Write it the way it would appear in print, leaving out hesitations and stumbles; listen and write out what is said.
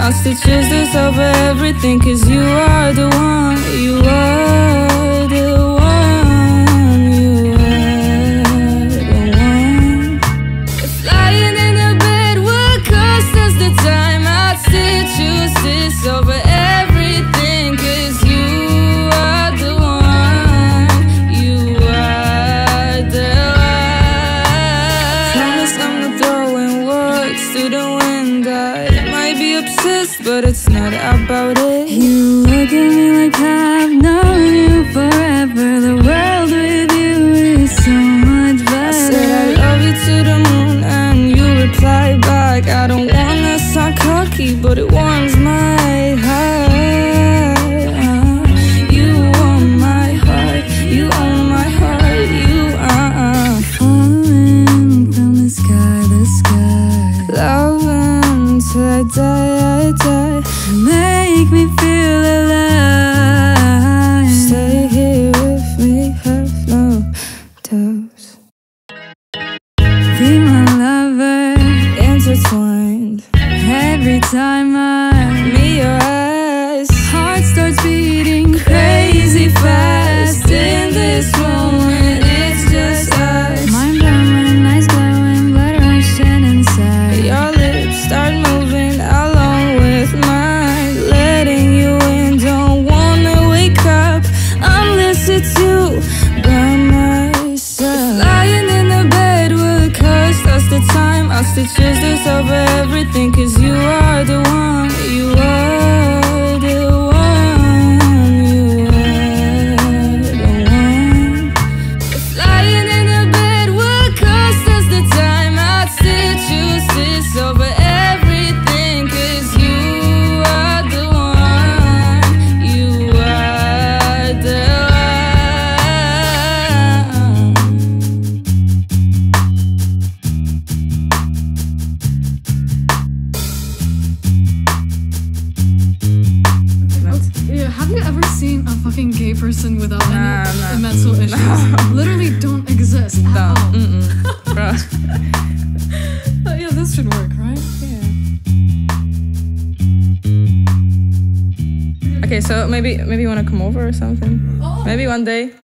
My stitches dissolve everything, cause you are the one, you are the one, you are the one. If lying in the bed would cost us the time, I'd stitch you, sis, over everything, cause you are the one, you are the one. Promise I'm throwing words to the wind, I might be obsessed, but it's not about it. You look at me like I've known you forever. The world with you is so much better. I said I love you to the moon and you reply back. I don't wanna sound cocky, but it warms my heart. You own my heart, you own my heart, you are falling from the sky, the sky. Love until I die, I die. Make me feel alive. Stay here with me, have no doubts. Be my lover, intertwined. Every time I meet your eyes, heart starts beating crazy fast. In this moment, it's just us. Mind blowing, eyes glowing, blood rushing inside. Your lips start moving along with mine, letting you in. Don't wanna wake up unless it's you by my side. Lying in the bed would cost us the time. Our stitches dissolve everything, cause you are the one, you are the one, you are the one. If lying in the bed would cost us the time, I'd stitch you, sis, over everything, cause you are the one, you are the one. Yeah, have you ever seen a fucking gay person without any mental issues? Literally don't exist at all. But yeah, this should work, right? Yeah. Okay, so maybe you wanna come over or something? Maybe one day.